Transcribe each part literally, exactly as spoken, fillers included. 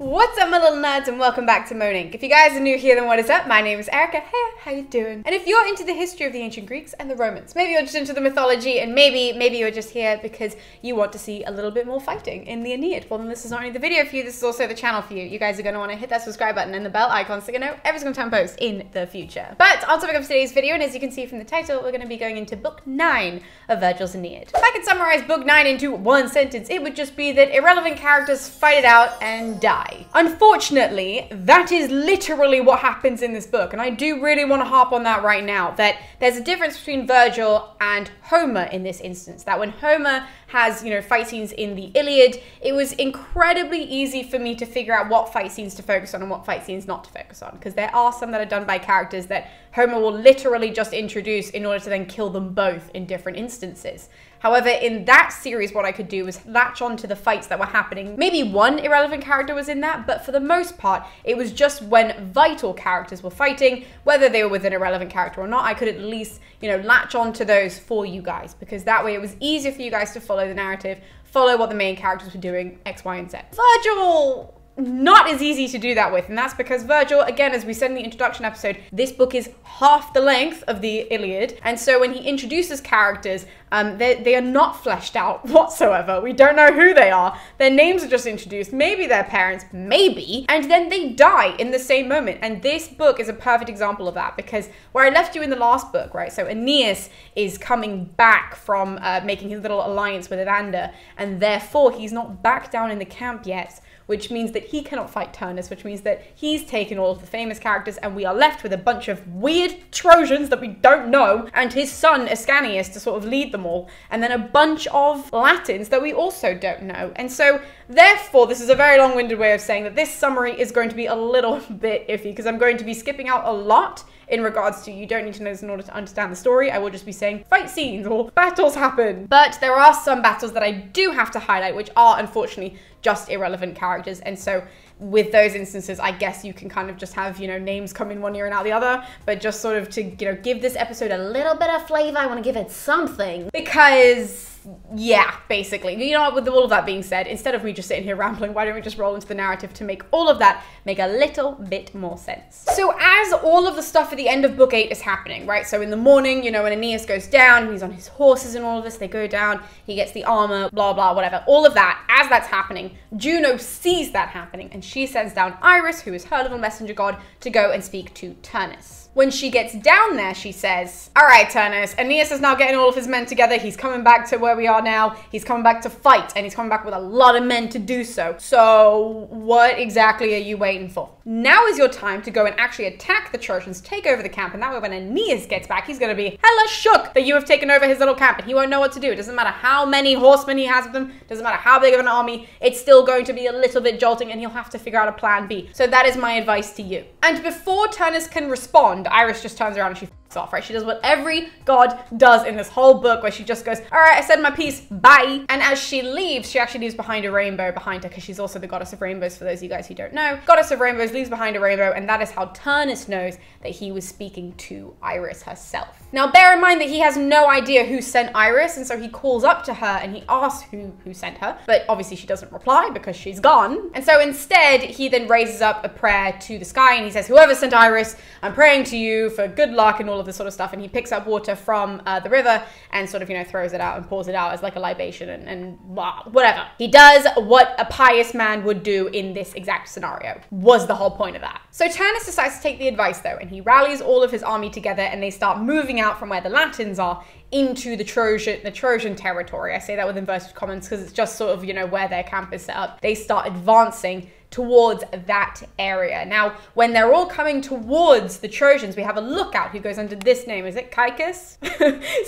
What's up, my little nerds, and welcome back to Moan Incorporated. If you guys are new here, then what is up? My name is Erica. Hey, how you doing? And if you're into the history of the ancient Greeks and the Romans, maybe you're just into the mythology, and maybe, maybe you're just here because you want to see a little bit more fighting in the Aeneid. Well, then this is not only the video for you, this is also the channel for you. You guys are going to want to hit that subscribe button and the bell icon so you know every single time I post in the future. But on topic of today's video, and as you can see from the title, we're going to be going into book nine of Virgil's Aeneid. If I could summarize book nine into one sentence, it would just be that irrelevant characters fight it out and die. Unfortunately, that is literally what happens in this book, and I do really want to harp on that right now, that there's a difference between Virgil and Homer in this instance, that when Homer has, you know, fight scenes in the Iliad, it was incredibly easy for me to figure out what fight scenes to focus on and what fight scenes not to focus on, because there are some that are done by characters that Homer will literally just introduce in order to then kill them both in different instances. However, in that series, what I could do was latch on to the fights that were happening. Maybe one irrelevant character was in that, but for the most part, it was just when vital characters were fighting, whether they were with an irrelevant character or not, I could at least, you know, latch on to those for you guys, because that way it was easier for you guys to follow the narrative, follow what the main characters were doing, X, Y, and Z. Virgil! Not as easy to do that with, and that's because Virgil, again, as we said in the introduction episode, this book is half the length of the Iliad, and so when he introduces characters, um, they, they are not fleshed out whatsoever. We don't know who they are. Their names are just introduced, maybe their parents, maybe, and then they die in the same moment, and this book is a perfect example of that, because where I left you in the last book, right, so Aeneas is coming back from uh, making his little alliance with Evander, and therefore he's not back down in the camp yet, which means that he cannot fight Turnus, which means that he's taken all of the famous characters, and we are left with a bunch of weird Trojans that we don't know, and his son Ascanius to sort of lead them all, and then a bunch of Latins that we also don't know. And so, therefore, this is a very long-winded way of saying that this summary is going to be a little bit iffy, because I'm going to be skipping out a lot in regards to you don't need to know this in order to understand the story. I will just be saying fight scenes or battles happen. But there are some battles that I do have to highlight, which are unfortunately just irrelevant characters, and so with those instances, I guess you can kind of just have, you know, names come in one ear and out the other, but just sort of to, you know, give this episode a little bit of flavor, I want to give it something, because yeah, basically. You know what, with all of that being said, instead of me just sitting here rambling, why don't we just roll into the narrative to make all of that make a little bit more sense. So as all of the stuff at the end of book eight is happening, right, so in the morning, you know, when Aeneas goes down, he's on his horses and all of this, they go down, he gets the armor, blah, blah, whatever, all of that, as that's happening, Juno sees that happening, and she sends down Iris, who is her little messenger god, to go and speak to Turnus. When she gets down there, she says, all right, Turnus, Aeneas is now getting all of his men together, he's coming back to where we are now, he's coming back to fight, and he's coming back with a lot of men to do so. So what exactly are you waiting for? Now is your time to go and actually attack the Trojans, take over the camp, and that way when Aeneas gets back, he's gonna be hella shook that you have taken over his little camp, and he won't know what to do. It doesn't matter how many horsemen he has with him, doesn't matter how big of an army, it's still going to be a little bit jolting, and he'll have to figure out a plan B. So that is my advice to you. And before Turnus can respond, Iris just turns around and she f***s off, right? She does what every god does in this whole book, where she just goes, all right, I said my piece, bye. And as she leaves, she actually leaves behind a rainbow behind her, because she's also the goddess of rainbows, for those of you guys who don't know. Goddess of rainbows leaves behind a rainbow, and that is how Turnus knows that he was speaking to Iris herself. Now, bear in mind that he has no idea who sent Iris, and so he calls up to her and he asks who, who sent her, but obviously she doesn't reply because she's gone. And so instead, he then raises up a prayer to the sky and he says, whoever sent Iris, I'm praying to you for good luck and all of this sort of stuff. And he picks up water from uh, the river and sort of, you know, throws it out and pours it out as like a libation and, and blah, whatever. He does what a pious man would do in this exact scenario, was the whole point of that. So Turnus decides to take the advice though, and he rallies all of his army together and they start moving out from where the Latins are into the Trojan, the Trojan territory. I say that with inverted commas because it's just sort of, you know, where their camp is set up. They start advancing towards that area. Now, when they're all coming towards the Trojans, we have a lookout who goes under this name. Is it Caicus?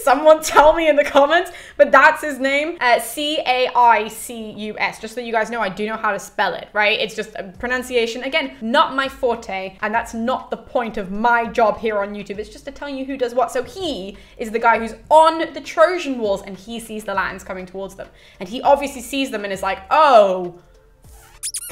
Someone tell me in the comments, but that's his name. Uh, C A I C U S, just so you guys know, I do know how to spell it, right? It's just a pronunciation, again, not my forte, and that's not the point of my job here on YouTube. It's just to tell you who does what. So he is the guy who's on the Trojan walls, and he sees the Latins coming towards them. And he obviously sees them and is like, oh,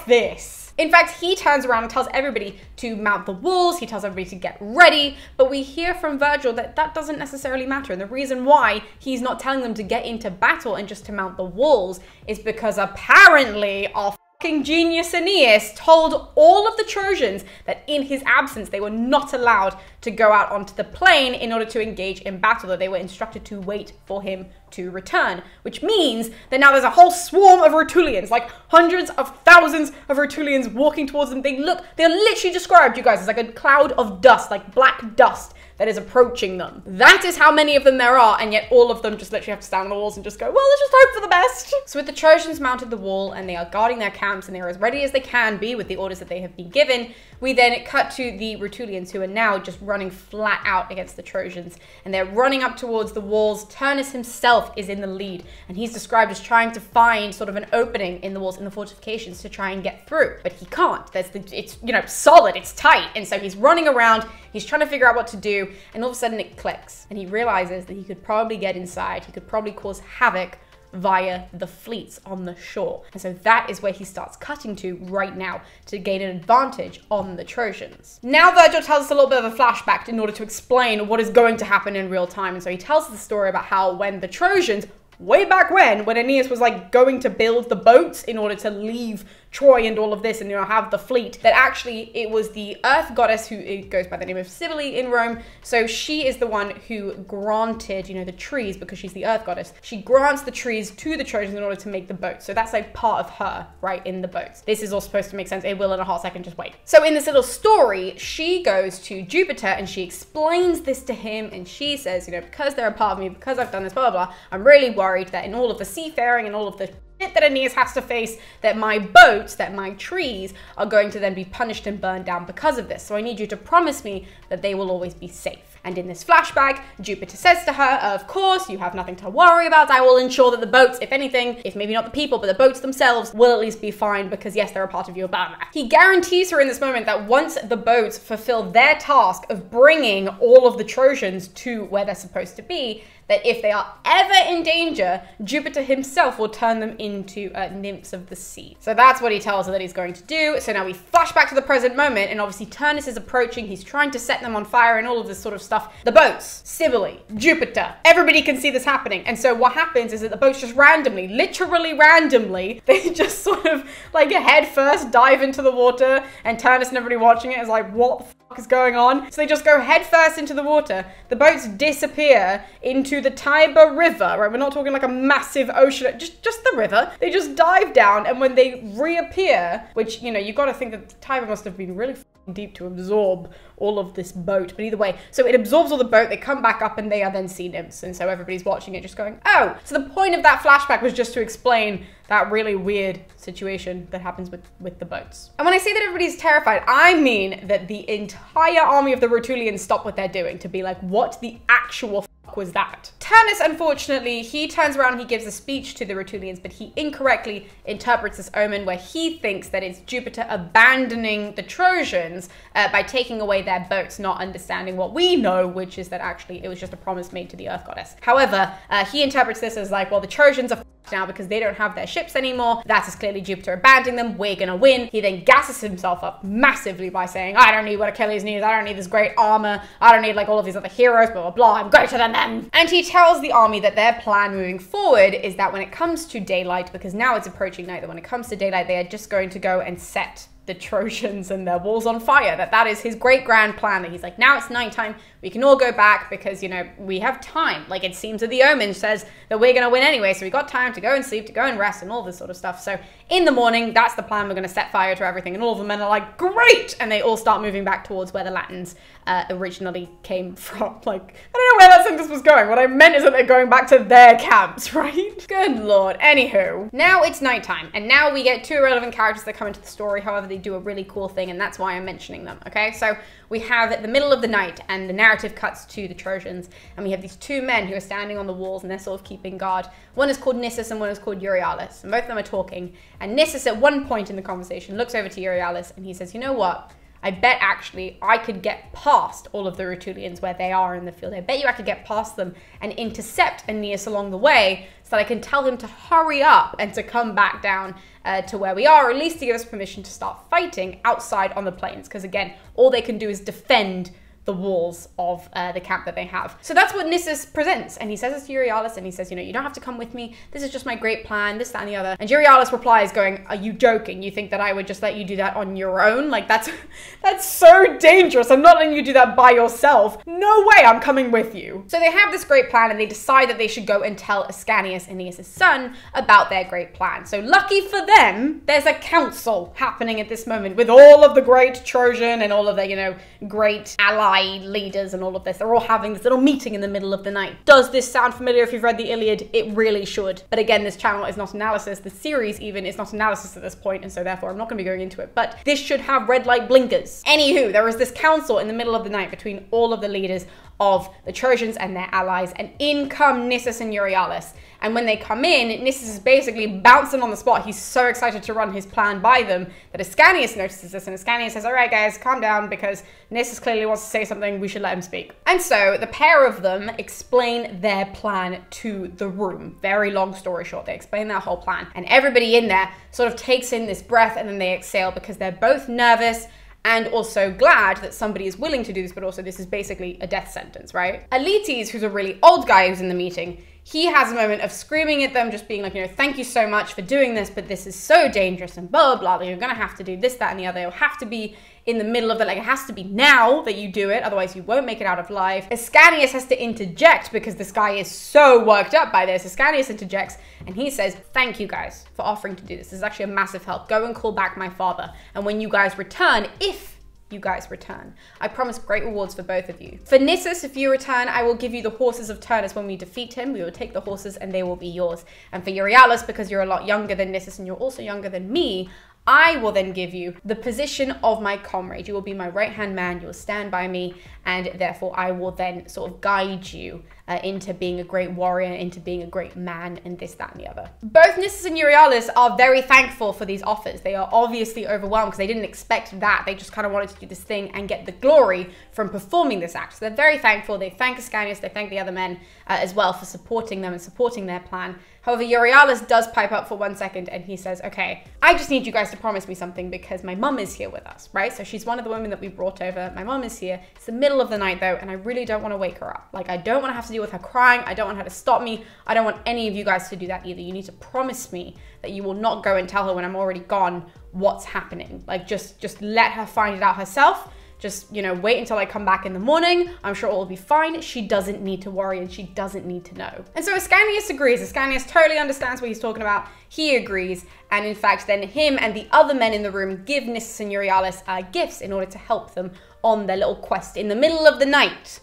this. In fact, he turns around and tells everybody to mount the walls, he tells everybody to get ready, but we hear from Virgil that that doesn't necessarily matter, and the reason why he's not telling them to get into battle and just to mount the walls is because apparently our genius Aeneas told all of the Trojans that in his absence they were not allowed to go out onto the plain in order to engage in battle, that they were instructed to wait for him to return, which means that now there's a whole swarm of Rutulians, like hundreds of thousands of Rutulians walking towards them. They look, they're literally described, you guys, as like a cloud of dust, like black dust that is approaching them. That is how many of them there are, and yet all of them just literally have to stand on the walls and just go, well, let's just hope for the best. So with the Trojans mounted the wall and they are guarding their camps and they are as ready as they can be with the orders that they have been given, we then cut to the Rutulians, who are now just running flat out against the Trojans, and they're running up towards the walls. Turnus himself is in the lead, and he's described as trying to find sort of an opening in the walls, in the fortifications, to try and get through, but he can't. There's the, it's, you know, solid, it's tight, and so he's running around, he's trying to figure out what to do, and all of a sudden it clicks, and he realizes that he could probably get inside, he could probably cause havoc via the fleets on the shore. And so that is where he starts cutting to right now to gain an advantage on the Trojans. Now Virgil tells us a little bit of a flashback in order to explain what is going to happen in real time. And so he tells us the story about how when the Trojans, way back when, when Aeneas was like going to build the boats in order to leave Troy and all of this and, you know, have the fleet, that actually it was the earth goddess who goes by the name of Cybele in Rome. So she is the one who granted, you know, the trees, because she's the earth goddess. She grants the trees to the Trojans in order to make the boats. So that's like part of her, right, in the boats. This is all supposed to make sense. It will in a hot second, just wait. So in this little story, she goes to Jupiter and she explains this to him, and she says, you know, because they're a part of me, because I've done this, blah, blah, blah, I'm really worried that in all of the seafaring and all of the that Aeneas has to face, that my boats, that my trees are going to then be punished and burned down because of this. So I need you to promise me that they will always be safe. And in this flashback, Jupiter says to her, of course, you have nothing to worry about. I will ensure that the boats, if anything, if maybe not the people, but the boats themselves will at least be fine, because yes, they're a part of your banner. He guarantees her in this moment that once the boats fulfill their task of bringing all of the Trojans to where they're supposed to be, that if they are ever in danger, Jupiter himself will turn them into uh, nymphs of the sea. So that's what he tells her that he's going to do. So now we flash back to the present moment, and obviously Turnus is approaching. He's trying to set them on fire and all of this sort of stuff. The boats, Cybele, Jupiter, everybody can see this happening. And so what happens is that the boats just randomly, literally randomly, they just sort of like head first dive into the water, and Turnus and everybody watching it is like, what the is going on? So they just go head first into the water. The boats disappear into the Tiber River, right? We're not talking like a massive ocean, just, just the river. They just dive down, and when they reappear, which, you know, you've got to think that the Tiber must have been really deep to absorb all of this boat, but either way, so it absorbs all the boat, they come back up, and they are then sea nymphs, and so everybody's watching it just going, oh! So the point of that flashback was just to explain that really weird situation that happens with, with the boats. And when I say that everybody's terrified, I mean that the entire army of the Rutulians stop what they're doing to be like, what the actual fuck was that? Turnus, unfortunately, he turns around and he gives a speech to the Rutulians, but he incorrectly interprets this omen where he thinks that it's Jupiter abandoning the Trojans uh, by taking away their boats, not understanding what we know, which is that actually it was just a promise made to the earth goddess. However, uh, he interprets this as like, well, the Trojans are now because they don't have their ships anymore. That is clearly Jupiter abandoning them. We're gonna win. He then gasses himself up massively by saying, I don't need what Achilles needs. I don't need this great armor. I don't need like all of these other heroes, blah, blah, blah. I'm greater than them. And he tells the army that their plan moving forward is that when it comes to daylight, because now it's approaching night, that when it comes to daylight, they are just going to go and set the Trojans and their walls on fire. That that is his great grand plan, that he's like, now it's nighttime, we can all go back because, you know, we have time. Like, it seems that the omen says that we're gonna win anyway, so we got time to go and sleep, to go and rest and all this sort of stuff. So in the morning, that's the plan, we're gonna set fire to everything. And all of the men are like, great! And they all start moving back towards where the Latins uh, originally came from. Like, I don't know where that sentence was going. What I meant is that they're going back to their camps, right? Good lord. Anywho, now it's nighttime, and now we get two irrelevant characters that come into the story. However, they do a really cool thing, and that's why I'm mentioning them, okay? So we have the middle of the night, and the narrative cuts to the Trojans, and we have these two men who are standing on the walls, and they're sort of keeping guard. One is called Nisus, and one is called Euryalus, and both of them are talking, and Nisus at one point in the conversation looks over to Euryalus, and he says, you know what? I bet actually I could get past all of the Rutulians where they are in the field. I bet you I could get past them and intercept Aeneas along the way, so that I can tell him to hurry up and to come back down uh, to where we are, or at least to give us permission to start fighting outside on the plains. Because again, all they can do is defend the walls of uh, the camp that they have. So that's what Nisus presents, and he says it to Euryalus, and he says, you know, you don't have to come with me, this is just my great plan, this, that, and the other. And Euryalus replies going, are you joking? You think that I would just let you do that on your own? Like, that's that's so dangerous. I'm not letting you do that by yourself. No way, I'm coming with you. So they have this great plan, and they decide that they should go and tell Ascanius, Aeneas' son, about their great plan. So lucky for them, there's a council happening at this moment with all of the great Trojan and all of their, you know, great ally leaders and all of this. They're all having this little meeting in the middle of the night. Does this sound familiar if you've read the Iliad? It really should. But again, this channel is not analysis. The series even is not analysis at this point, and so therefore I'm not going to be going into it. But this should have red light blinkers. Anywho, there is this council in the middle of the night between all of the leaders of the Trojans and their allies, and in come Nisus and Euryalus. And when they come in, Nisus is basically bouncing on the spot. He's so excited to run his plan by them that Ascanius notices this, and Ascanius says, all right guys, calm down, because Nisus clearly wants to say something, we should let him speak. And so the pair of them explain their plan to the room. Very long story short, they explain their whole plan, and everybody in there sort of takes in this breath and then they exhale, because they're both nervous and also glad that somebody is willing to do this, but also this is basically a death sentence, right? Aletes, who's a really old guy who's in the meeting, he has a moment of screaming at them, just being like, you know, thank you so much for doing this, but this is so dangerous and blah, blah, blah. You're gonna have to do this, that, and the other. You'll have to be in the middle of it. Like, it has to be now that you do it, otherwise you won't make it out of life. Ascanius has to interject because this guy is so worked up by this. Ascanius interjects and he says, thank you guys for offering to do this. This is actually a massive help. Go and call back my father. And when you guys return, if you guys return, I promise great rewards for both of you. For Nisus, if you return, I will give you the horses of Turnus when we defeat him. We will take the horses and they will be yours. And for Euryalus, because you're a lot younger than Nisus and you're also younger than me, I will then give you the position of my comrade. You will be my right-hand man, you will stand by me, and therefore I will then sort of guide you uh, into being a great warrior, into being a great man, and this, that, and the other. Both Nisus and Euryalus are very thankful for these offers. They are obviously overwhelmed because they didn't expect that. They just kind of wanted to do this thing and get the glory from performing this act. So they're very thankful. They thank Ascanius, they thank the other men uh, as well for supporting them and supporting their plan. However, Euryalus does pipe up for one second and he says, okay, I just need you guys to promise me something because my mum is here with us, right? So she's one of the women that we brought over. My mum is here. It's the middle of the night though, and I really don't want to wake her up. Like, I don't want to have to deal with her crying. I don't want her to stop me. I don't want any of you guys to do that either. You need to promise me that you will not go and tell her when I'm already gone what's happening. Like, just, just let her find it out herself. Just, you know, wait until I come back in the morning. I'm sure all will be fine. She doesn't need to worry and she doesn't need to know. And so Ascanius agrees. Ascanius totally understands what he's talking about. He agrees. And in fact, then him and the other men in the room give Nisus and Euryalus uh, gifts in order to help them on their little quest in the middle of the night.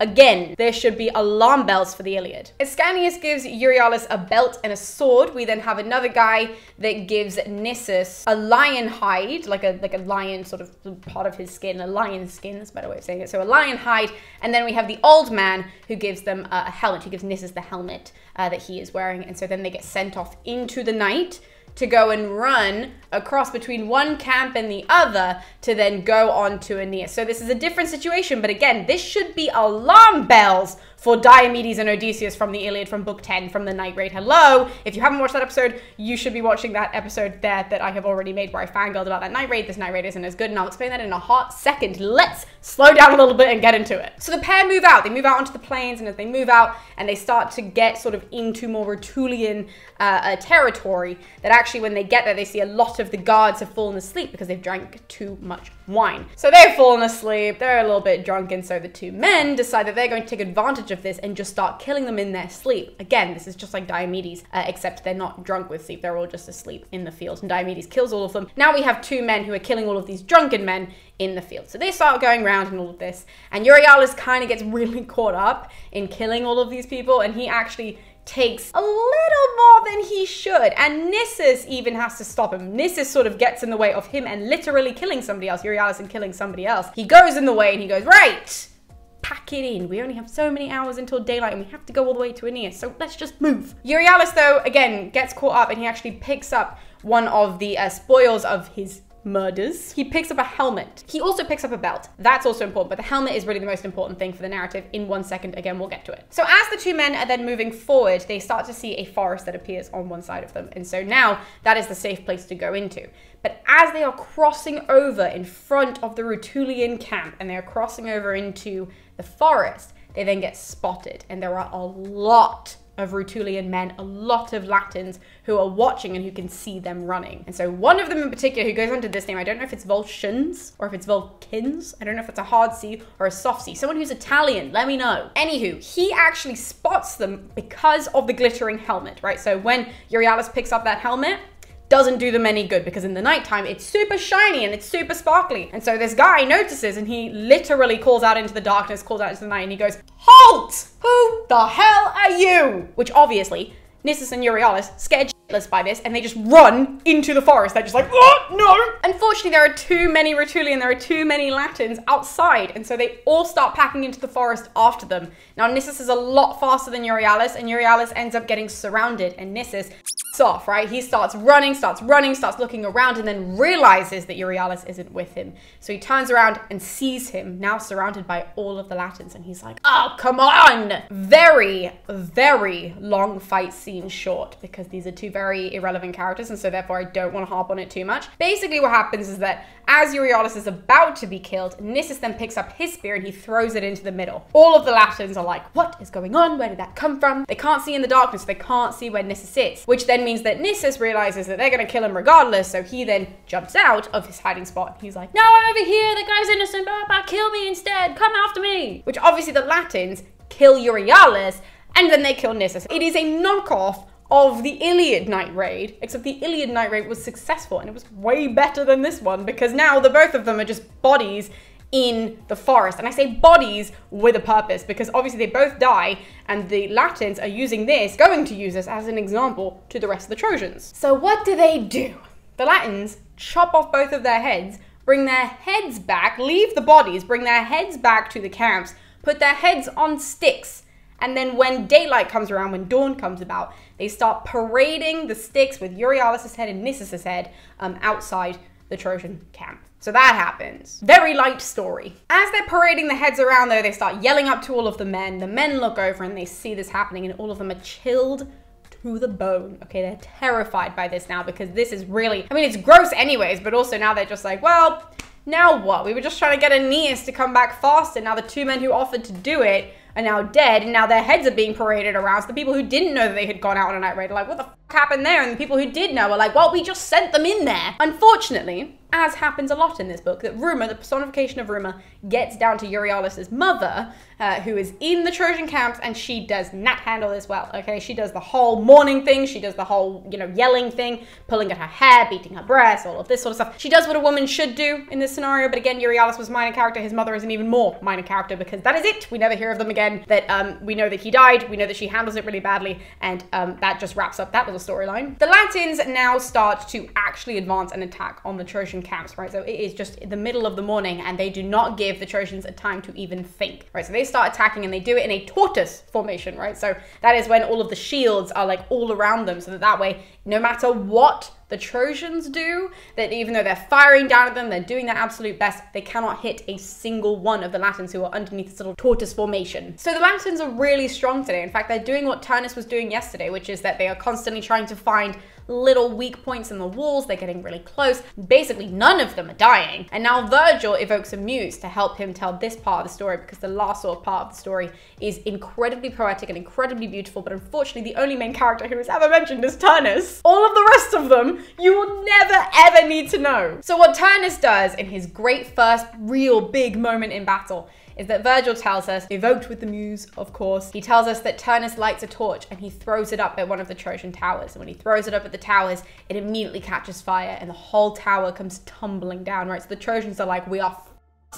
Again, there should be alarm bells for the Iliad. Ascanius gives Euryalus a belt and a sword. We then have another guy that gives Nisus a lion hide, like a like a lion sort of part of his skin, a lion skin, that's a better way of saying it. So a lion hide, and then we have the old man who gives them a helmet, who gives Nisus the helmet uh, that he is wearing, and so then they get sent off into the night to go and run across between one camp and the other to then go on to Aeneas. So this is a different situation, but again, this should be alarm bells for Diomedes and Odysseus from the Iliad, from book ten, from the Night Raid. Hello! If you haven't watched that episode, you should be watching that episode there that I have already made where I fangirled about that Night Raid. This Night Raid isn't as good, and I'll explain that in a hot second. Let's slow down a little bit and get into it. So the pair move out. They move out onto the plains, and as they move out and they start to get sort of into more Rutulian uh, uh, territory, that actually when they get there, they see a lot of the guards have fallen asleep because they've drank too much wine. So they've fallen asleep, they're a little bit drunk, and so the two men decide that they're going to take advantage of this and just start killing them in their sleep. Again, this is just like Diomedes, uh, except they're not drunk with sleep, they're all just asleep in the field, and Diomedes kills all of them. Now we have two men who are killing all of these drunken men in the field. So they start going around and all of this, and Euryalus kind of gets really caught up in killing all of these people, and he actually takes a little more than he should, and Nisus even has to stop him. Nisus sort of gets in the way of him and literally killing somebody else, Euryalus, and killing somebody else. He goes in the way and he goes, right, pack it in. We only have so many hours until daylight and we have to go all the way to Aeneas, so let's just move. Euryalus, though, again, gets caught up and he actually picks up one of the uh, spoils of his murders. He picks up a helmet. He also picks up a belt. That's also important, but the helmet is really the most important thing for the narrative. In one second, again, we'll get to it. So as the two men are then moving forward, they start to see a forest that appears on one side of them. And so now that is the safe place to go into. But as they are crossing over in front of the Rutulian camp and they're crossing over into the forest, they then get spotted. And there are a lot of Rutulian men, a lot of Latins who are watching and who can see them running. And so one of them in particular, who goes under this name, I don't know if it's Volscians or if it's Volkins. I don't know if it's a hard C or a soft C. Someone who's Italian, let me know. Anywho, he actually spots them because of the glittering helmet, right? So when Euryalus picks up that helmet, doesn't do them any good because in the nighttime, it's super shiny and it's super sparkly. And so this guy notices and he literally calls out into the darkness, calls out into the night, and he goes, "Halt! Who the hell are you?" Which obviously, Nisus and Euryalus, scared shitless by this, and they just run into the forest. They're just like, "Oh, no!" Unfortunately, there are too many Rutulian, there are too many Latins outside, and so they all start packing into the forest after them. Now, Nisus is a lot faster than Euryalus, and Euryalus ends up getting surrounded, and Nisus off, right? He starts running, starts running, starts looking around, and then realizes that Euryalus isn't with him. So he turns around and sees him, now surrounded by all of the Latins, and he's like, "Oh, come on!" Very, very long fight scene short, because these are two very irrelevant characters, and so therefore I don't want to harp on it too much. Basically what happens is that as Euryalus is about to be killed, Nisus then picks up his spear and he throws it into the middle. All of the Latins are like, "What is going on? Where did that come from?" They can't see in the darkness, they can't see where Nisus is, which then means that Nisus realizes that they're gonna kill him regardless, so he then jumps out of his hiding spot. He's like, "No, I'm over here, the guy's innocent, blah, blah, kill me instead, come after me!" Which obviously the Latins kill Euryalus, and then they kill Nisus. It is a knockoff of the Iliad night raid, except the Iliad night raid was successful, and it was way better than this one, because now the both of them are just bodies in the forest. And I say bodies with a purpose, because obviously they both die, and the Latins are using this, going to use this as an example to the rest of the Trojans. So what do they do? The Latins chop off both of their heads, bring their heads back, leave the bodies, bring their heads back to the camps, put their heads on sticks, and then when daylight comes around, when dawn comes about, they start parading the sticks with Euryalus' head and Nisus' head um, outside the Trojan camp. So that happens. Very light story. As they're parading the heads around though, they start yelling up to all of the men. The men look over and they see this happening, and all of them are chilled to the bone. Okay, they're terrified by this now, because this is really, I mean, it's gross anyways, but also now they're just like, well, now what? We were just trying to get Aeneas to come back faster. Now the two men who offered to do it are now dead, and now their heads are being paraded around. So the people who didn't know that they had gone out on a night raid are like, what the f happened there? And the people who did know are like, well, we just sent them in there. Unfortunately, as happens a lot in this book, that rumor, the personification of rumor, gets down to Euryalus' mother, uh, who is in the Trojan camps, and she does not handle this well, okay? She does the whole mourning thing, she does the whole, you know, yelling thing, pulling at her hair, beating her breasts, all of this sort of stuff. She does what a woman should do in this scenario, but again, Euryalus was a minor character, his mother is an even more minor character, because that is it. We never hear of them again. That um, we know that he died, we know that she handles it really badly, and um, that just wraps up that little storyline. The Latins now start to actually advance and attack on the Trojan camps, right? So it is just the middle of the morning, and they do not give the Trojans a time to even think, right? So they start attacking, and they do it in a tortoise formation, right? So that is when all of the shields are like all around them, so that that way, no matter what the Trojans do, that even though they're firing down at them, they're doing their absolute best, they cannot hit a single one of the Latins who are underneath this little tortoise formation. So the Latins are really strong today. In fact, they're doing what Turnus was doing yesterday, which is that they are constantly trying to find little weak points in the walls. They're getting really close. Basically, none of them are dying. And now Virgil evokes a muse to help him tell this part of the story, because the last sort of part of the story is incredibly poetic and incredibly beautiful, but unfortunately the only main character who is ever mentioned is Turnus. All of the rest of them you will never ever need to know. So what Turnus does in his great first real big moment in battle is that Virgil tells us, evoked with the muse, of course, he tells us that Turnus lights a torch and he throws it up at one of the Trojan towers. And when he throws it up at the towers, it immediately catches fire and the whole tower comes tumbling down, right? So the Trojans are like, we are f***ed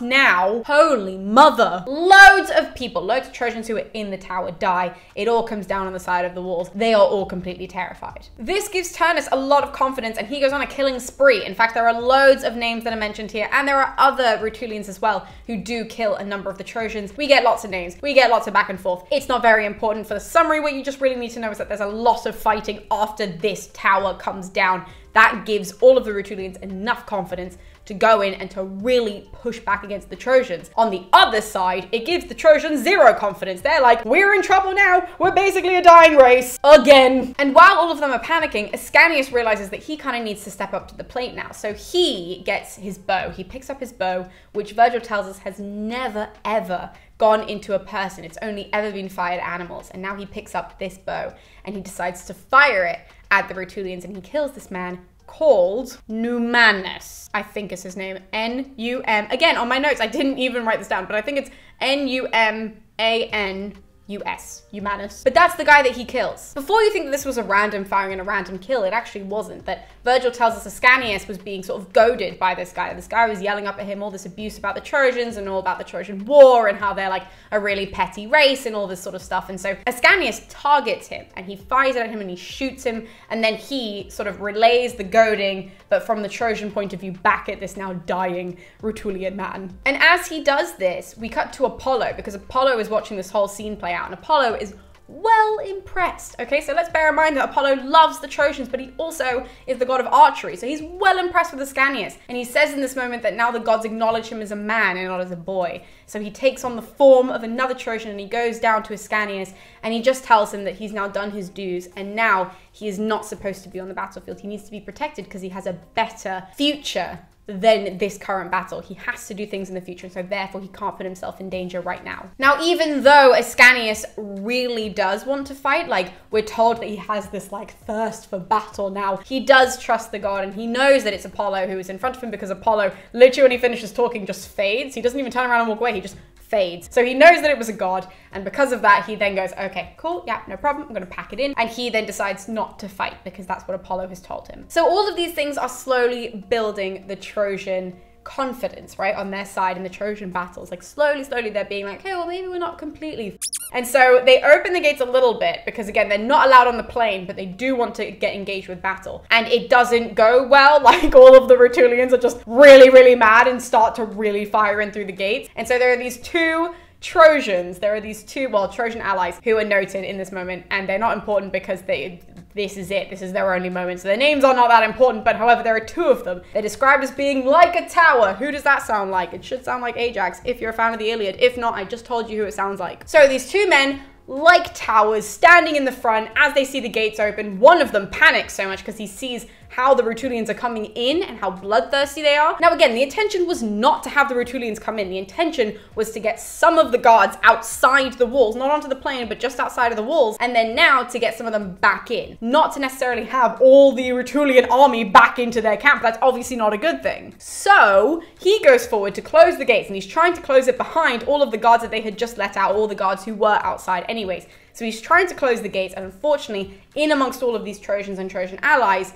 now. Holy mother. Loads of people, loads of Trojans who are in the tower die. It all comes down on the side of the walls. They are all completely terrified. This gives Turnus a lot of confidence and he goes on a killing spree. In fact, there are loads of names that are mentioned here, and there are other Rutulians as well who do kill a number of the Trojans. We get lots of names, we get lots of back and forth. It's not very important for the summary. What you just really need to know is that there's a lot of fighting after this tower comes down that gives all of the Rutulians enough confidence to go in and to really push back against the Trojans. On the other side, it gives the Trojans zero confidence. They're like, we're in trouble now. We're basically a dying race again. And while all of them are panicking, Ascanius realizes that he kind of needs to step up to the plate now. So he gets his bow. He picks up his bow, which Virgil tells us has never, ever gone into a person. It's only ever been fired at animals. And now he picks up this bow and he decides to fire it at the Rutulians, and he kills this man called Numanus, I think is his name, N U M. Again, on my notes, I didn't even write this down, but I think it's N U M A N U S, Numanus. But that's the guy that he kills. Before you think that this was a random firing and a random kill, it actually wasn't. That Virgil tells us Ascanius was being sort of goaded by this guy. This guy was yelling up at him all this abuse about the Trojans and all about the Trojan War and how they're like a really petty race and all this sort of stuff. And so Ascanius targets him and he fires it at him and he shoots him. And then he sort of relays the goading, but from the Trojan point of view, back at this now dying Rutulian man. And as he does this, we cut to Apollo, because Apollo is watching this whole scene play out, and Apollo is well impressed. Okay, so let's bear in mind that Apollo loves the Trojans, but he also is the god of archery, so he's well impressed with Ascanius. And he says in this moment that now the gods acknowledge him as a man and not as a boy. So he takes on the form of another Trojan and he goes down to Ascanius and he just tells him that he's now done his dues and now he is not supposed to be on the battlefield. He needs to be protected because he has a better future than this current battle. He has to do things in the future, so therefore he can't put himself in danger right now. Now, even though Ascanius really does want to fight, like we're told that he has this like thirst for battle now, he does trust the god and he knows that it's Apollo who is in front of him, because Apollo literally when he finishes talking just fades. He doesn't even turn around and walk away, he just fades. So he knows that it was a god, and because of that he then goes, okay, cool, yeah, no problem, I'm gonna pack it in. And he then decides not to fight because that's what Apollo has told him. So all of these things are slowly building the Trojan confidence, right, on their side in the Trojan battles. Like slowly, slowly they're being like, hey, well maybe we're not completely. And so they open the gates a little bit because again, they're not allowed on the plain, but they do want to get engaged with battle. And it doesn't go well. Like all of the Rutulians are just really, really mad and start to really fire in through the gates. And so there are these two Trojans, there are these two, well, Trojan allies who are noted in this moment, and they're not important because they, this is it, this is their only moment. So their names are not that important, but however, there are two of them. They're described as being like a tower. Who does that sound like? It should sound like Ajax if you're a fan of the Iliad. If not, I just told you who it sounds like. So these two men, like towers, standing in the front as they see the gates open. One of them panics so much because he sees how the Rutulians are coming in and how bloodthirsty they are. Now again, the intention was not to have the Rutulians come in. The intention was to get some of the guards outside the walls, not onto the plain, but just outside of the walls, and then now to get some of them back in. Not to necessarily have all the Rutulian army back into their camp. That's obviously not a good thing. So he goes forward to close the gates, and he's trying to close it behind all of the guards that they had just let out, all the guards who were outside anyways. So he's trying to close the gates, and unfortunately, in amongst all of these Trojans and Trojan allies,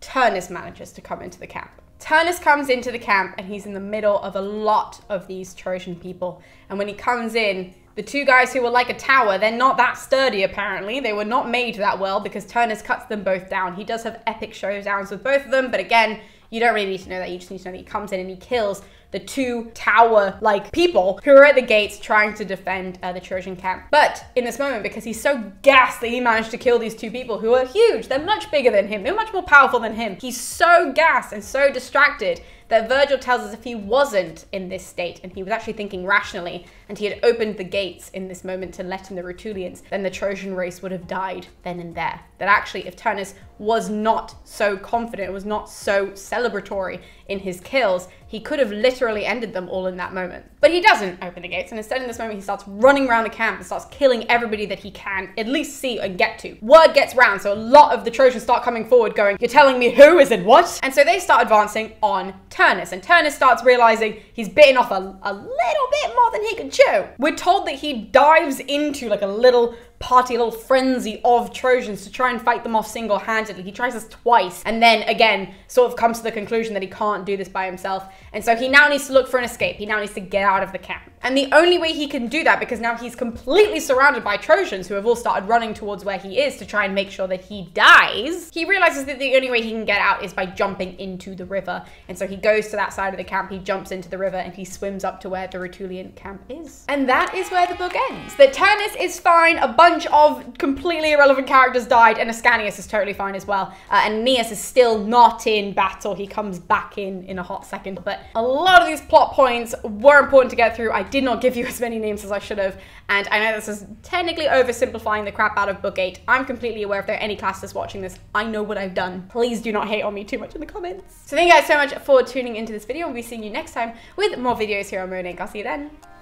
Turnus manages to come into the camp. Turnus comes into the camp and he's in the middle of a lot of these Trojan people. And when he comes in, the two guys who were like a tower, they're not that sturdy apparently. They were not made that well because Turnus cuts them both down. He does have epic showdowns with both of them, but again, you don't really need to know that. You just need to know that he comes in and he kills the two tower-like people who are at the gates trying to defend uh, the Trojan camp. But in this moment, because he's so gassed that he managed to kill these two people who are huge, they're much bigger than him, they're much more powerful than him. He's so gassed and so distracted that Virgil tells us if he wasn't in this state and he was actually thinking rationally and he had opened the gates in this moment to let in the Rutulians, then the Trojan race would have died then and there. That actually, if Turnus was not so confident, was not so celebratory in his kills, he could have literally ended them all in that moment. But he doesn't open the gates, and instead in this moment he starts running around the camp and starts killing everybody that he can at least see and get to. Word gets round, so a lot of the Trojans start coming forward going, you're telling me who is in what? And so they start advancing on Turnus, and Turnus starts realizing he's bitten off a, a little bit more than he could chew. We're told that he dives into like a little party, a little frenzy of Trojans to try and fight them off single-handedly. He tries this twice and then again sort of comes to the conclusion that he can't do this by himself, and so he now needs to look for an escape. He now needs to get out of the camp. And the only way he can do that, because now he's completely surrounded by Trojans who have all started running towards where he is to try and make sure that he dies, he realizes that the only way he can get out is by jumping into the river. And so he goes to that side of the camp, he jumps into the river, and he swims up to where the Rutulian camp is. And that is where the book ends. That Turnus is fine, a bunch of completely irrelevant characters died, and Ascanius is totally fine as well. Uh, and Aeneas is still not in battle. He comes back in in a hot second. But a lot of these plot points were important to get through. I did not give you as many names as I should have, and I know this is technically oversimplifying the crap out of book eight. I'm completely aware if there are any classes watching this, I know what I've done. Please do not hate on me too much in the comments. So thank you guys so much for tuning into this video. We'll be seeing you next time with more videos here on Moan Incorporated. I'll see you then.